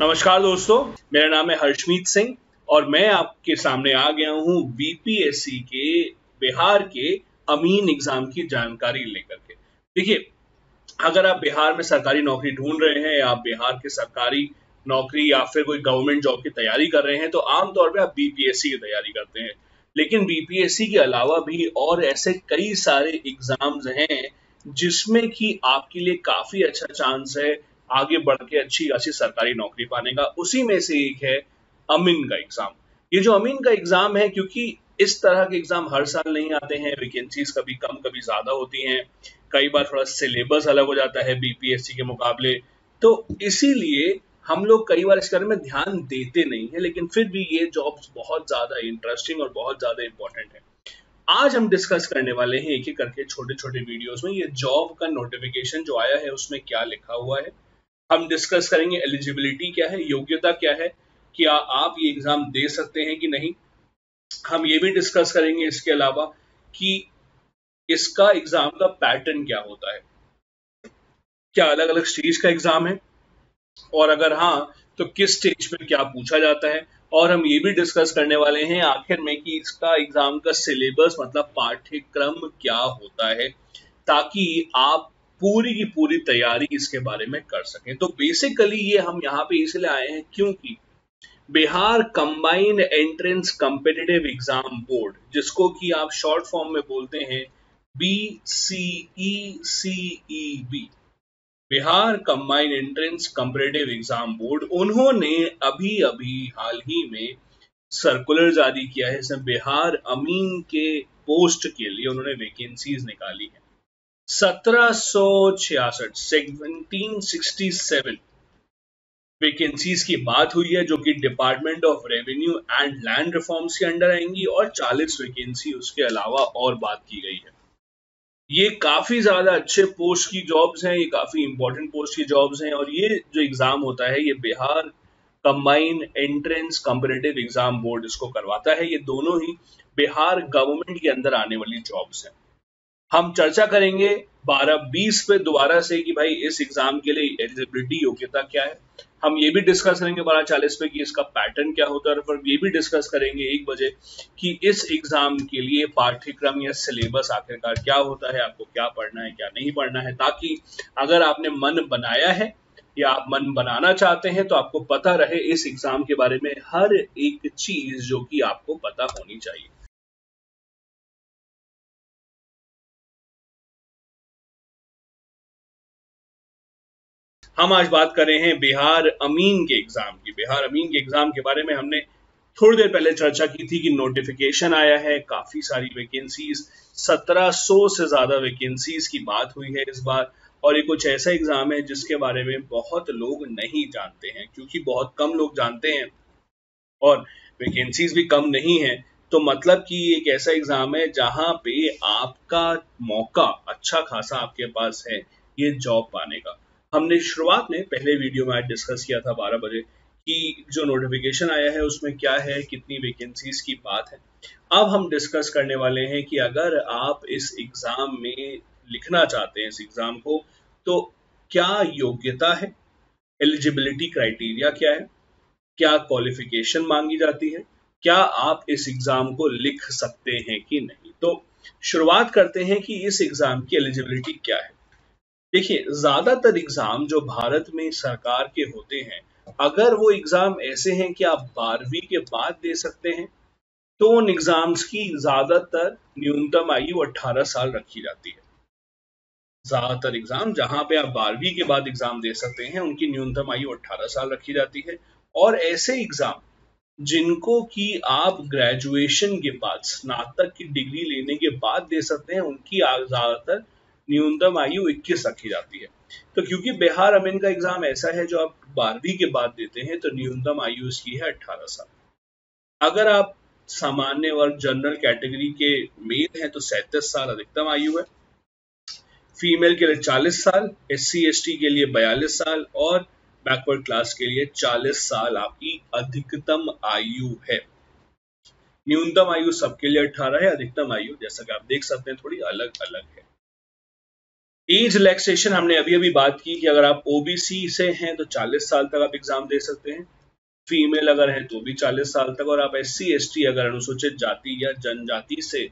नमस्कार दोस्तों, मेरा नाम है हर्षमीत सिंह और मैं आपके सामने आ गया हूँ बीपीएससी के बिहार के अमीन एग्जाम की जानकारी लेकर के। देखिए, अगर आप बिहार में सरकारी नौकरी ढूंढ रहे हैं या आप बिहार के सरकारी नौकरी या फिर कोई गवर्नमेंट जॉब की तैयारी कर रहे हैं तो आमतौर पर आप बीपीएससी की तैयारी करते हैं, लेकिन बीपीएससी के अलावा भी और ऐसे कई सारे एग्जाम्स हैं जिसमें कि आपके लिए काफी अच्छा चांस है आगे बढ़ के अच्छी खासी सरकारी नौकरी पाने का। उसी में से एक है अमीन का एग्जाम। ये जो अमीन का एग्जाम है, क्योंकि इस तरह के एग्जाम हर साल नहीं आते हैं, वैकेंसीज कभी कम कभी ज्यादा होती हैं, कई बार थोड़ा सिलेबस अलग हो जाता है बीपीएससी के मुकाबले, तो इसीलिए हम लोग कई बार इस में ध्यान देते नहीं है, लेकिन फिर भी ये जॉब्स बहुत ज्यादा इंटरेस्टिंग और बहुत ज्यादा इंपॉर्टेंट है। आज हम डिस्कस करने वाले हैं एक एक करके छोटे छोटे वीडियोस में ये जॉब का नोटिफिकेशन जो आया है उसमें क्या लिखा हुआ है। हम डिस्कस करेंगे एलिजिबिलिटी क्या है, योग्यता क्या है, क्या आप ये एग्जाम दे सकते हैं कि नहीं। हम ये भी डिस्कस करेंगे इसके अलावा कि इसका एग्जाम का पैटर्न क्या होता है, क्या अलग अलग स्टेज का एग्जाम है और अगर हाँ तो किस स्टेज पर क्या पूछा जाता है। और हम ये भी डिस्कस करने वाले हैं आखिर में कि इसका एग्जाम का सिलेबस मतलब पाठ्यक्रम क्या होता है, ताकि आप पूरी की पूरी तैयारी इसके बारे में कर सकें। तो बेसिकली ये हम यहाँ पे इसलिए आए हैं क्योंकि Bihar combined entrance competitive exam board, जिसको कि आप शॉर्ट फॉर्म में बोलते हैं BCECEB, Bihar combined entrance competitive exam board, उन्होंने अभी अभी हाल ही में सर्कुलर जारी किया है। इसमें बिहार अमीन के पोस्ट के लिए उन्होंने वैकेंसीज निकाली है 1767 वैकेंसीज की बात हुई है, जो कि department of revenue and land reforms के अंडर आएंगी और 40 वैकेंसी उसके अलावा और बात की गई है। ये काफी ज्यादा अच्छे पोस्ट की जॉब्स हैं, ये काफी इंपॉर्टेंट पोस्ट की जॉब्स हैं और ये जो एग्जाम होता है ये Bihar combined entrance competitive exam board इसको करवाता है। ये दोनों ही बिहार गवर्नमेंट के अंदर आने वाली जॉब्स हैं। हम चर्चा करेंगे 12-20 पे दोबारा से कि भाई इस एग्जाम के लिए एलिजिबिलिटी योग्यता क्या है। हम ये भी डिस्कस करेंगे 12-40 पे कि इसका पैटर्न क्या होता है और ये भी डिस्कस करेंगे 1 बजे कि इस एग्जाम के लिए पाठ्यक्रम या सिलेबस आखिरकार क्या होता है, आपको क्या पढ़ना है क्या नहीं पढ़ना है, ताकि अगर आपने मन बनाया है या आप मन बनाना चाहते हैं तो आपको पता रहे इस एग्जाम के बारे में हर एक चीज जो कि आपको पता होनी चाहिए। हम आज बात कर रहे हैं बिहार अमीन के एग्जाम की। बिहार अमीन के एग्जाम के बारे में हमने थोड़ी देर पहले चर्चा की थी कि नोटिफिकेशन आया है, काफी सारी वैकेंसीज 1700 से ज्यादा वैकेंसीज की बात हुई है इस बार, और ये कुछ ऐसा एग्जाम है जिसके बारे में बहुत लोग नहीं जानते हैं, क्योंकि बहुत कम लोग जानते हैं और वैकेंसीज भी कम नहीं है, तो मतलब कि एक ऐसा एग्जाम है जहाँ पे आपका मौका अच्छा खासा आपके पास है ये जॉब पाने का। हमने शुरुआत में पहले वीडियो में आज डिस्कस किया था 12 बजे कि जो नोटिफिकेशन आया है उसमें क्या है, कितनी वैकेंसीज की बात है। अब हम डिस्कस करने वाले हैं कि अगर आप इस एग्जाम में लिखना चाहते हैं इस एग्जाम को, तो क्या योग्यता है, एलिजिबिलिटी क्राइटेरिया क्या है, क्या क्वालिफिकेशन मांगी जाती है, क्या आप इस एग्जाम को लिख सकते हैं कि नहीं। तो शुरुआत करते हैं कि इस एग्जाम की एलिजिबिलिटी क्या है। देखिए, ज्यादातर एग्जाम जो भारत में सरकार के होते हैं, अगर वो एग्जाम ऐसे हैं कि आप 12वीं के बाद दे सकते हैं, तो उन एग्जाम्स की ज्यादातर न्यूनतम आयु 18 साल रखी जाती है। ज्यादातर एग्जाम जहां पे आप 12वीं के बाद एग्जाम दे सकते हैं उनकी न्यूनतम आयु 18 साल रखी जाती है, और ऐसे एग्जाम जिनको कि आप ग्रेजुएशन के बाद स्नातक की डिग्री लेने के बाद दे सकते हैं उनकी ज्यादातर न्यूनतम आयु 21 रखी जाती है। तो क्योंकि बिहार अमीन का एग्जाम ऐसा है जो आप 12वीं के बाद देते हैं, तो न्यूनतम आयु इसकी है 18 साल। अगर आप सामान्य वर्ग जनरल कैटेगरी के मेल हैं तो 37 साल अधिकतम आयु है, फीमेल के लिए 40 साल, SC/ST के लिए 42 साल और बैकवर्ड क्लास के लिए 40 साल आपकी अधिकतम आयु है। न्यूनतम आयु सबके लिए 18 है, अधिकतम आयु जैसा कि आप देख सकते हैं थोड़ी अलग अलग है। एज रिलैक्सेशन हमने अभी अभी बात की कि अगर आप ओबीसी से हैं तो 40 साल तक आप एग्जाम दे सकते हैं, फीमेल अगर हैं तो भी 40 साल तक, और आप एससी एसटी अगर अनुसूचित जाति या जनजाति से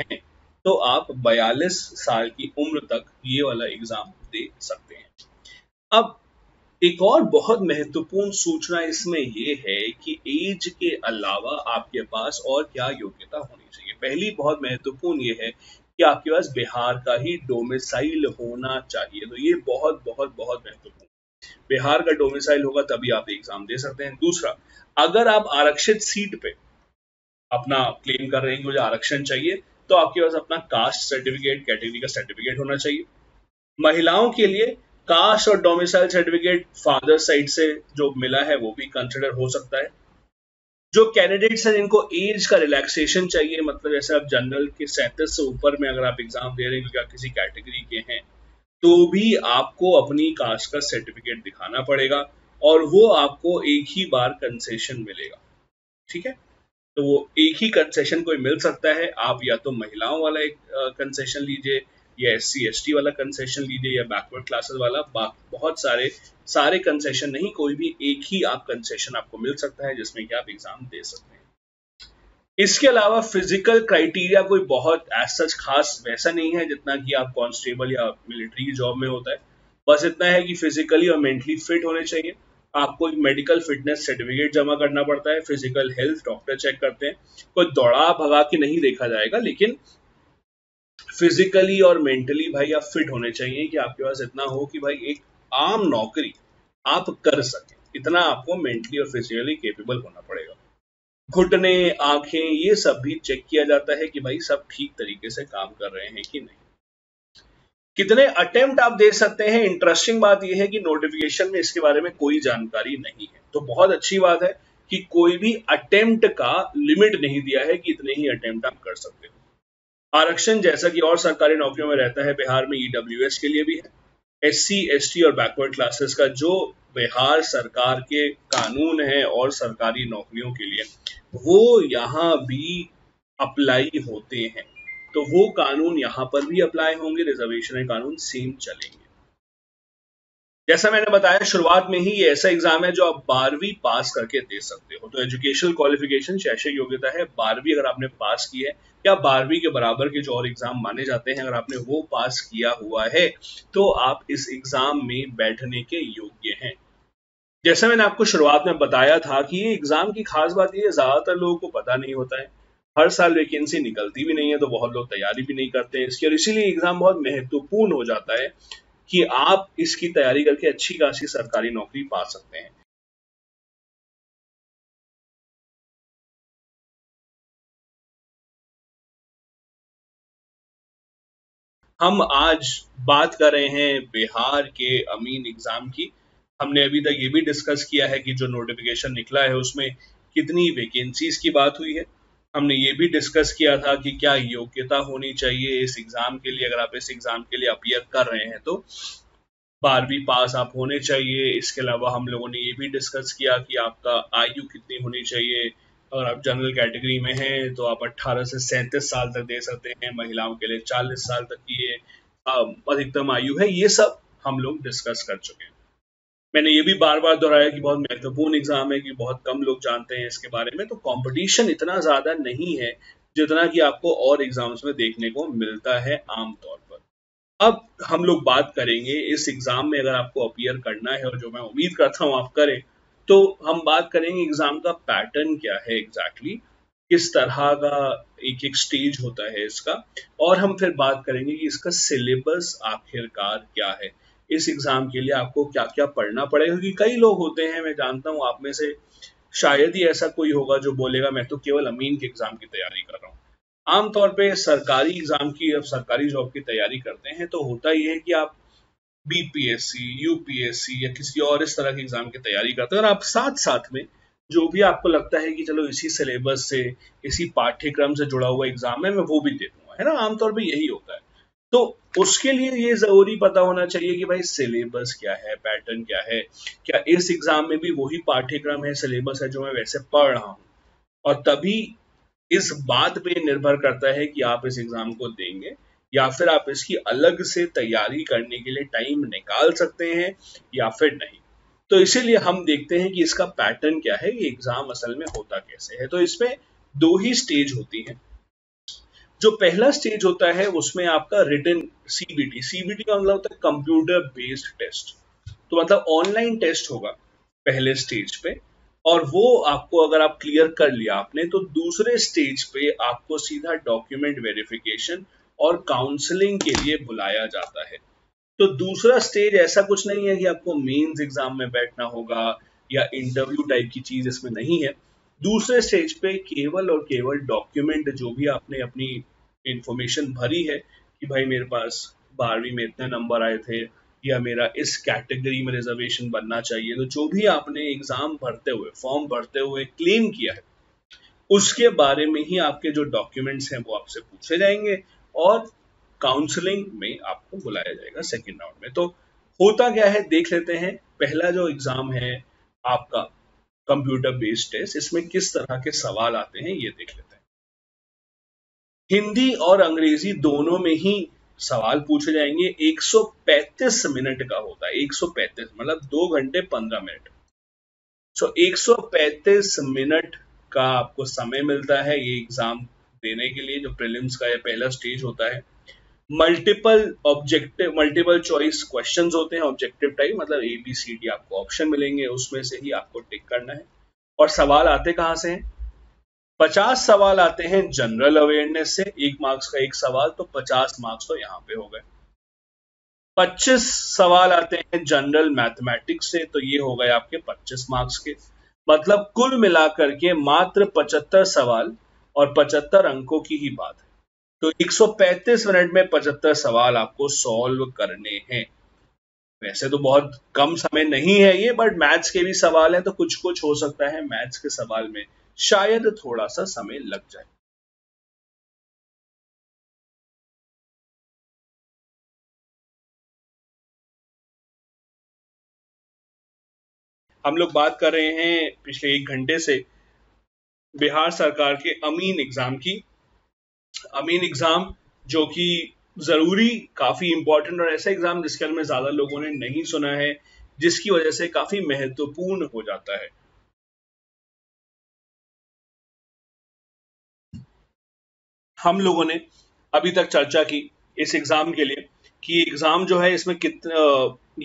हैं तो आप 42 साल की उम्र तक ये वाला एग्जाम दे सकते हैं। अब एक और बहुत महत्वपूर्ण सूचना इसमें यह है कि एज के अलावा आपके पास और क्या योग्यता होनी चाहिए। पहली बहुत महत्वपूर्ण ये है कि आपके पास बिहार का ही डोमिसाइल होना चाहिए, तो ये बहुत बहुत बहुत महत्वपूर्ण, बिहार का डोमिसाइल होगा तभी आप एग्जाम दे सकते हैं। दूसरा, अगर आप आरक्षित सीट पे अपना क्लेम कर रहे हैं कि मुझे आरक्षण चाहिए तो आपके पास अपना कास्ट सर्टिफिकेट, कैटेगरी का सर्टिफिकेट होना चाहिए। महिलाओं के लिए कास्ट और डोमिसाइल सर्टिफिकेट फादर साइड से जो मिला है वो भी कंसिडर हो सकता है। जो कैंडिडेट्स हैं जिनको एज का रिलैक्सेशन चाहिए, मतलब जैसे आप जनरल के 37 से ऊपर में अगर आप एग्जाम दे रहे हैं क्योंकि आप किसी कैटेगरी के हैं, तो भी आपको अपनी कास्ट का सर्टिफिकेट दिखाना पड़ेगा और वो आपको एक ही बार कंसेशन मिलेगा, ठीक है। तो वो एक ही कंसेशन कोई मिल सकता है, आप या तो महिलाओं वाला एक कंसेशन लीजिए या एससी एसटी वाला कंसेशन लीजिए या बैकवर्ड क्लासेस वाला, बहुत सारे कंसेशन नहीं, कोई भी एक ही आप कंसेशन आपको मिल सकता है जिसमें कि आप एग्जाम दे सकते हैं। इसके अलावा फिजिकल क्राइटेरिया कोई बहुत सच खास वैसा नहीं है जितना कि आप कांस्टेबल या मिलिट्री की जॉब में होता है, बस इतना है कि फिजिकली और मेंटली फिट होने चाहिए। आपको एक मेडिकल फिटनेस सर्टिफिकेट जमा करना पड़ता है, फिजिकल हेल्थ डॉक्टर चेक करते हैं, कोई दौड़ा भगा के नहीं देखा जाएगा, लेकिन फिजिकली और मेंटली भाई आप फिट होने चाहिए कि आपके पास इतना हो कि भाई एक आम नौकरी आप कर सकें, इतना आपको मेंटली और फिजिकली कैपेबल होना पड़ेगा। घुटने, आंखें, ये सब भी चेक किया जाता है कि भाई सब ठीक तरीके से काम कर रहे हैं कि नहीं। कितने अटेम्प्ट आप दे सकते हैं, इंटरेस्टिंग बात यह है कि नोटिफिकेशन में इसके बारे में कोई जानकारी नहीं है, तो बहुत अच्छी बात है कि कोई भी अटेम्प्ट का लिमिट नहीं दिया है कि इतने ही अटेम्प्ट आप कर सकते हो। आरक्षण जैसा कि और सरकारी नौकरियों में रहता है, बिहार में ईडब्ल्यूएस के लिए भी है, एससी एसटी और बैकवर्ड क्लासेस का जो बिहार सरकार के कानून है और सरकारी नौकरियों के लिए वो यहाँ भी अप्लाई होते हैं, तो वो कानून यहाँ पर भी अप्लाई होंगे, रिजर्वेशन कानून सेम चलेंगे। जैसा मैंने बताया शुरुआत में ही, ये ऐसा एग्जाम है जो आप 12वीं पास करके दे सकते हो, तो एजुकेशनल क्वालिफिकेशन शैक्षिक योग्यता है 12वीं अगर आपने पास की है या 12वीं के बराबर के जो और एग्जाम माने जाते हैं, अगर आपने वो पास किया हुआ है तो आप इस एग्जाम में बैठने के योग्य हैं। जैसा मैंने आपको शुरुआत में बताया था कि ये एग्जाम की खास बात यह है ज्यादातर लोगों को पता नहीं होता है, हर साल वैकेंसी निकलती भी नहीं है, तो बहुत लोग तैयारी भी नहीं करते हैं इसकी, और इसीलिए एग्जाम बहुत महत्वपूर्ण हो जाता है कि आप इसकी तैयारी करके अच्छी खासी सरकारी नौकरी पा सकते हैं। हम आज बात कर रहे हैं बिहार के अमीन एग्जाम की। हमने अभी तक ये भी डिस्कस किया है कि जो नोटिफिकेशन निकला है उसमें कितनी वैकेंसीज की बात हुई है, हमने ये भी डिस्कस किया था कि क्या योग्यता होनी चाहिए इस एग्जाम के लिए, अगर आप इस एग्जाम के लिए अपियर कर रहे हैं तो 12वीं पास आप होने चाहिए। इसके अलावा हम लोगों ने ये भी डिस्कस किया कि आपका आयु कितनी होनी चाहिए, अगर आप जनरल कैटेगरी में हैं तो आप 18 से 37 साल तक दे सकते हैं, महिलाओं के लिए 40 साल तक की अधिकतम आयु है, ये सब हम लोग डिस्कस कर चुके हैं। मैंने ये भी बार बार दोहराया कि बहुत महत्वपूर्ण एग्जाम है, कि बहुत कम लोग जानते हैं इसके बारे में, तो कंपटीशन इतना ज्यादा नहीं है जितना कि आपको और एग्जाम्स में देखने को मिलता है आमतौर पर। अब हम लोग बात करेंगे इस एग्जाम में अगर आपको अपियर करना है, और जो मैं उम्मीद करता हूँ आप करें, तो हम बात करेंगे एग्जाम का पैटर्न क्या है एग्जैक्टली, किस तरह का एक एक स्टेज होता है इसका, और हम फिर बात करेंगे कि इसका सिलेबस आखिरकार क्या है, इस एग्जाम के लिए आपको क्या क्या पढ़ना पड़ेगा, क्योंकि कई लोग होते हैं, मैं जानता हूँ आप में से शायद ही ऐसा कोई होगा जो बोलेगा मैं तो केवल अमीन के एग्जाम की तैयारी कर रहा हूँ। आमतौर पे सरकारी एग्जाम की, अब सरकारी जॉब की तैयारी करते हैं तो होता ही है कि आप बीपीएससी, यूपीएससी या किसी और इस तरह के एग्जाम की तैयारी करते हैं, और आप साथ साथ में जो भी आपको लगता है कि चलो इसी सिलेबस से, इसी पाठ्यक्रम से जुड़ा हुआ एग्जाम है, मैं वो भी दे दूंगा, है ना, आमतौर पर यही होता है। तो उसके लिए ये जरूरी पता होना चाहिए कि भाई सिलेबस क्या है, पैटर्न क्या है, क्या इस एग्जाम में भी वही पाठ्यक्रम है, सिलेबस है जो मैं वैसे पढ़ रहा हूँ, और तभी इस बात पे निर्भर करता है कि आप इस एग्जाम को देंगे या फिर आप इसकी अलग से तैयारी करने के लिए टाइम निकाल सकते हैं या फिर नहीं। तो इसीलिए हम देखते हैं कि इसका पैटर्न क्या है, ये एग्जाम असल में होता कैसे है। तो इसमें दो ही स्टेज होती है। जो पहला स्टेज होता है उसमें आपका रिटन सीबीटी, सीबीटी का मतलब होता है कंप्यूटर बेस्ड टेस्ट, तो मतलब ऑनलाइन टेस्ट होगा पहले स्टेज पे, और वो आपको अगर आप क्लियर कर लिया आपने तो दूसरे स्टेज पे आपको सीधा डॉक्यूमेंट वेरिफिकेशन और काउंसलिंग के लिए बुलाया जाता है। तो दूसरा स्टेज ऐसा कुछ नहीं है कि आपको मेंस एग्जाम में बैठना होगा या इंटरव्यू टाइप की चीज इसमें नहीं है। दूसरे स्टेज पे केवल और केवल डॉक्यूमेंट, जो भी आपने अपनी इंफॉर्मेशन भरी है कि भाई मेरे पास 12वीं में इतने नंबर आए थे या मेरा इस कैटेगरी में रिजर्वेशन बनना चाहिए, तो जो भी आपने एग्जाम भरते हुए, फॉर्म भरते हुए क्लेम किया है उसके बारे में ही आपके जो डॉक्यूमेंट्स हैं वो आपसे पूछे जाएंगे और काउंसलिंग में आपको बुलाया जाएगा सेकेंड राउंड में। तो होता क्या है देख लेते हैं। पहला जो एग्जाम है आपका कंप्यूटर बेस्ड टेस्ट, इसमें किस तरह के सवाल आते हैं ये देख लेते हैं। हिंदी और अंग्रेजी दोनों में ही सवाल पूछे जाएंगे। 135 मिनट का होता है, 135 मतलब 2 घंटे 15 मिनट। सो 135 मिनट का आपको समय मिलता है ये एग्जाम देने के लिए, जो प्रीलिम्स का यह पहला स्टेज होता है। मल्टीपल चॉइस क्वेश्चंस होते हैं ऑब्जेक्टिव टाइप, मतलब ABCD आपको ऑप्शन मिलेंगे, उसमें से ही आपको टिक करना है। और सवाल आते कहाँ से हैं? 50 सवाल आते हैं जनरल अवेयरनेस से, 1 मार्क्स का एक सवाल, तो 50 मार्क्स तो यहाँ पे हो गए। 25 सवाल आते हैं जनरल मैथमेटिक्स से, तो ये हो गए आपके 25 मार्क्स के, मतलब कुल मिलाकर के मात्र 75 सवाल और 75 अंकों की ही बात है। तो 135 मिनट में 75 सवाल आपको सॉल्व करने हैं। वैसे तो बहुत कम समय नहीं है ये, बट मैथ्स के भी सवाल हैं तो कुछ कुछ हो सकता है मैथ्स के सवाल में शायद थोड़ा सा समय लग जाए। हम लोग बात कर रहे हैं पिछले 1 घंटे से बिहार सरकार के अमीन एग्जाम की। अमीन एग्जाम जो कि जरूरी, काफी इंपॉर्टेंट और ऐसा एग्जाम जिसके बारे में ज्यादा लोगों ने नहीं सुना है, जिसकी वजह से काफी महत्वपूर्ण हो जाता है। हम लोगों ने अभी तक चर्चा की इस एग्जाम के लिए कि एग्जाम जो है इसमें कितना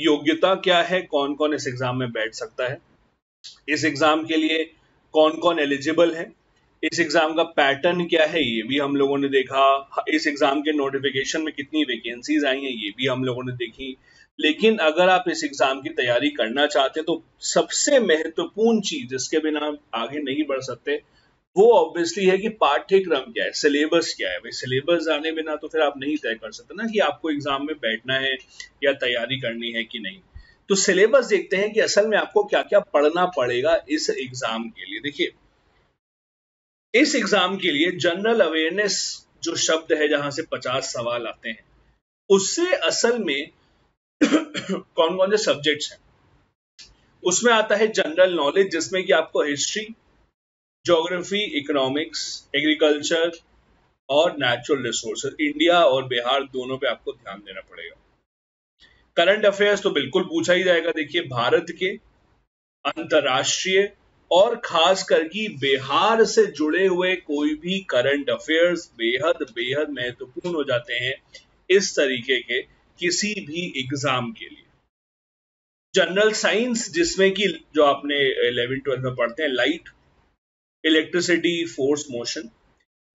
योग्यता क्या है, कौन कौन इस एग्जाम में बैठ सकता है, इस एग्जाम के लिए कौन कौन एलिजिबल है, इस एग्जाम का पैटर्न क्या है ये भी हम लोगों ने देखा, इस एग्जाम के नोटिफिकेशन में कितनी वैकेंसीज आई हैं ये भी हम लोगों ने देखी। लेकिन अगर आप इस एग्जाम की तैयारी करना चाहते हैं तो सबसे महत्वपूर्ण चीज जिसके बिना आप आगे नहीं बढ़ सकते वो ऑब्वियसली है कि पाठ्यक्रम क्या है, सिलेबस क्या है। भाई सिलेबस जाने बिना तो फिर आप नहीं तय कर सकते ना कि आपको एग्जाम में बैठना है या तैयारी करनी है कि नहीं। तो सिलेबस देखते हैं कि असल में आपको क्या क्या पढ़ना पड़ेगा इस एग्जाम के लिए। देखिए इस एग्जाम के लिए जनरल अवेयरनेस जो शब्द है जहां से 50 सवाल आते हैं उससे असल में कौन कौन से सब्जेक्ट्स हैं, उसमें आता है जनरल नॉलेज जिसमें कि आपको हिस्ट्री, ज्योग्राफी, इकोनॉमिक्स, एग्रीकल्चर और नेचुरल रिसोर्सेज, इंडिया और बिहार दोनों पे आपको ध्यान देना पड़ेगा। करंट अफेयर्स तो बिल्कुल पूछा ही जाएगा, देखिए भारत के, अंतर्राष्ट्रीय और खास करके बिहार से जुड़े हुए कोई भी करंट अफेयर्स बेहद बेहद महत्वपूर्ण हो जाते हैं इस तरीके के किसी भी एग्जाम के लिए। जनरल साइंस जिसमें कि जो आपने 11वीं 12वीं में पढ़ते हैं, light, electricity, force, motion,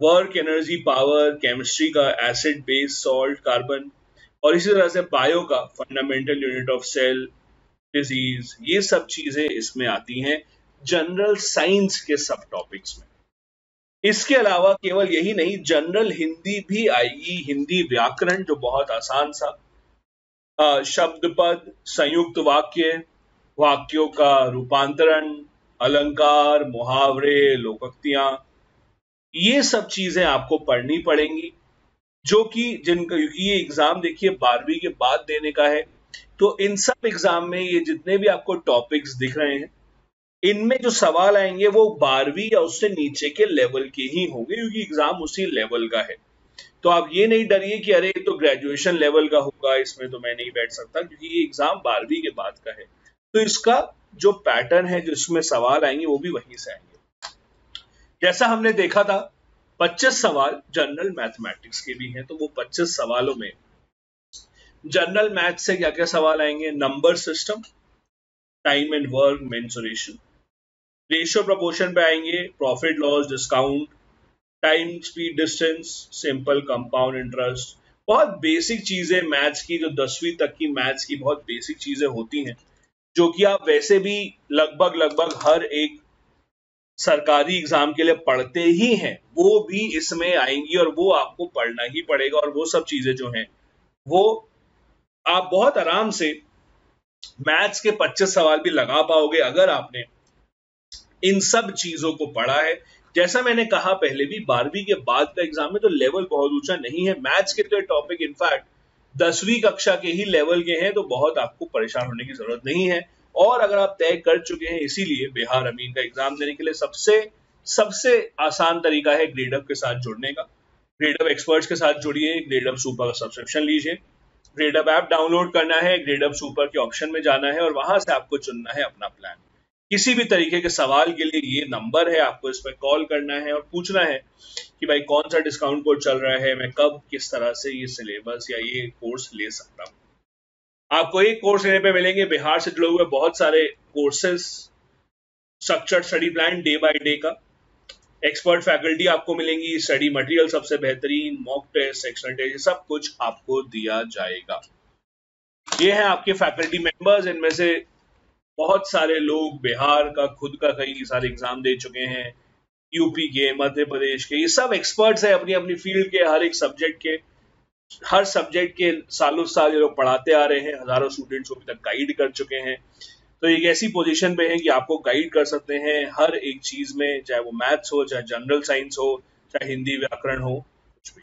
work, energy, power, chemistry का एसिड, बेस, सॉल्ट, कार्बन, और इसी तरह से बायो का fundamental unit of cell, disease, ये सब चीजें इसमें आती हैं जनरल साइंस के सब टॉपिक्स में। इसके अलावा केवल यही नहीं, जनरल हिंदी भी आएगी, हिंदी व्याकरण जो बहुत आसान सा, शब्द पद, संयुक्त वाक्य, वाक्यों का रूपांतरण, अलंकार, मुहावरे, लोकोक्तियां, ये सब चीजें आपको पढ़नी पड़ेंगी जो कि जिनका ये एग्जाम देखिए 12वीं के बाद देने का है। तो इन सब एग्जाम में ये जितने भी आपको टॉपिक्स दिख रहे हैं इनमें जो सवाल आएंगे वो 12वीं या उससे नीचे के लेवल के ही होंगे क्योंकि एग्जाम उसी लेवल का है। तो आप ये नहीं डरिए कि अरे तो ग्रेजुएशन लेवल का होगा, इसमें तो मैं नहीं बैठ सकता, क्योंकि ये एग्जाम 12वीं के बाद का है। तो इसका जो पैटर्न है, जो इसमें सवाल आएंगे वो भी वहीं से आएंगे। जैसा हमने देखा था 25 सवाल जनरल मैथमेटिक्स के भी हैं, तो वो 25 सवालों में जनरल मैथ से क्या क्या सवाल आएंगे? Number system, time and work, mensuration, ratio proportion पे आएंगे, profit loss, discount, time speed distance, simple compound interest. बहुत बेसिक चीजें मैथ्स की, जो 10वीं तक की मैथ्स की बहुत बेसिक चीजें होती हैं, जो कि आप वैसे भी लगभग लगभग हर एक सरकारी एग्जाम के लिए पढ़ते ही हैं, वो भी इसमें आएंगी और वो आपको पढ़ना ही पड़ेगा। और वो सब चीजें जो हैं वो आप बहुत आराम से मैथ्स के 25 सवाल भी लगा पाओगे अगर आपने इन सब चीजों को पढ़ा है। जैसा मैंने कहा पहले भी, 12वीं के बाद का एग्जाम है तो लेवल बहुत ऊंचा नहीं है। मैथ्स के तो टॉपिक इनफैक्ट 10वीं कक्षा के ही लेवल के हैं, तो बहुत आपको परेशान होने की जरूरत नहीं है। और अगर आप तय कर चुके हैं, इसीलिए बिहार अमीन का एग्जाम देने के लिए सबसे आसान तरीका है ग्रेडअप के साथ जुड़ने का। ग्रेडअप एक्सपर्ट्स के साथ जुड़िए, ग्रेडअप सुपर का सब्सक्रिप्शन लीजिए, ग्रेडअप ऐप डाउनलोड करना है, ग्रेडअप सुपर के ऑप्शन में जाना है और वहां से आपको चुनना है अपना प्लान। किसी भी तरीके के सवाल के लिए ये नंबर है, आपको इस पर कॉल करना है और पूछना है कि भाई कौन सा डिस्काउंट कोड चल रहा है, मैं कब किस तरह से ये सिलेबस या ये कोर्स ले सकता हूँ। आपको एक कोर्स लेने पे मिलेंगे बिहार से जुड़े हुए बहुत सारे courses, structured study plan day by day का, एक्सपर्ट फैकल्टी आपको मिलेंगी, स्टडी मटेरियल सबसे बेहतरीन, मॉक टेस्ट, सेक्शनल टेस्ट, सब कुछ आपको दिया जाएगा। ये हैं आपके फैकल्टी मेंबर्स। इनमें से बहुत सारे लोग बिहार का खुद का कई सारे एग्जाम दे चुके हैं, यूपी के, मध्य प्रदेश के, ये सब एक्सपर्ट्स हैं अपनी अपनी फील्ड के, हर एक सब्जेक्ट के, हर सब्जेक्ट के सालों साल ये लोग पढ़ाते आ रहे हैं, हजारों स्टूडेंट्स को अभी तक गाइड कर चुके हैं। तो एक ऐसी पोजीशन पे हैं कि आपको गाइड कर सकते हैं हर एक चीज में, चाहे वो मैथ्स हो, चाहे जनरल साइंस हो, चाहे हिंदी व्याकरण हो, कुछ भी।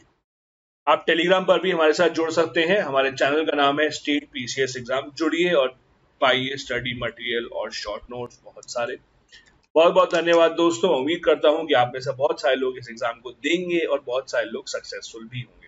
आप टेलीग्राम पर भी हमारे साथ जुड़ सकते हैं, हमारे चैनल का नाम है स्टेट PCS एग्जाम। जुड़िए और पाइए स्टडी मटेरियल और शॉर्ट नोट्स बहुत सारे। बहुत बहुत धन्यवाद दोस्तों, उम्मीद करता हूँ कि आप में से बहुत सारे लोग इस एग्जाम को देंगे और बहुत सारे लोग सक्सेसफुल भी होंगे।